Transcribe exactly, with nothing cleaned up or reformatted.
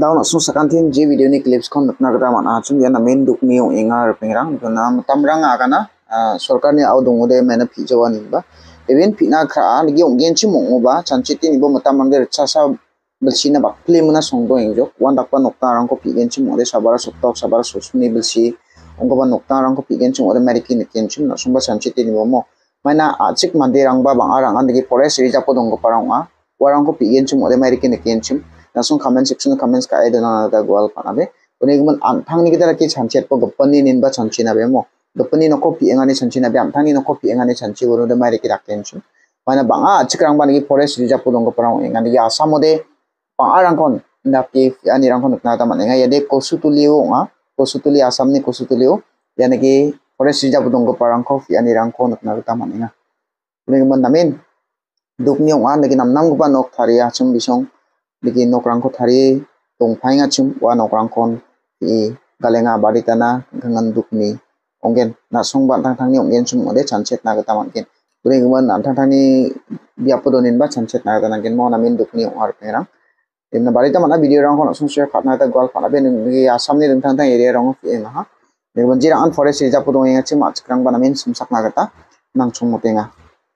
Daun asung sakantin je video ni clips kon nokna raman achum yana main dukni ong engar pengrang naam tamranga kana sarkar ni aw dongode mena pijawani ba even pina kha ligi ongen chimong ba chanchiti ni bo matamangde chasa bilsina ba plemuna songdo engjok wanda pa nokta rang ko pigen chimore sabara soktok sabara sosni bilsi ongba nokta rang ko pigen chimore marikin kenchum na sumba chanchiti ni mo mana achik mandirang ba bangarang andigi forest rijapo Donggiparang a warang ko pigen chimore marikin kenchum Nasung comment section comments ka ay dana nagagwal pa nabe. Kung ikaw man antang ni kita laki chanchit po gapani ninba chanchi nabe mo. Gapani na copy ang ani chanchi nabe antang ni na copy ang ani chanchi wala na may kita kenchum. Mana banga chikrang ba nagi forest di Japon ko parang ang ani yasa mo de pangarang kon napi ani rang kon na tama nga yade kosutuliyo nga kosutuli asam ni kosutuliyo yan nagi forest di Japon ko parang coffee ani rang kon na tama nga. Kung ikaw man namin dukniyo nga nagi namnam ko pa nok tariya chum bisong Ligi nokrangko tari tong painga chum wa nokrangkon i galenga baritana gangan dukni ongen na songban tang tang ni ongen chum ode chanchet na gataman ken buri guman na tang tang ni biapodonin ba chanchet na gataman ken mo na min dukni or perang dimna baritaman a video rangkon asung share khatna ta gol khana ben ni asam ni tang tang area rang of ema ha ni banjira an forest japodong enga chim achkrang banamin simsak na gata nang chum motenga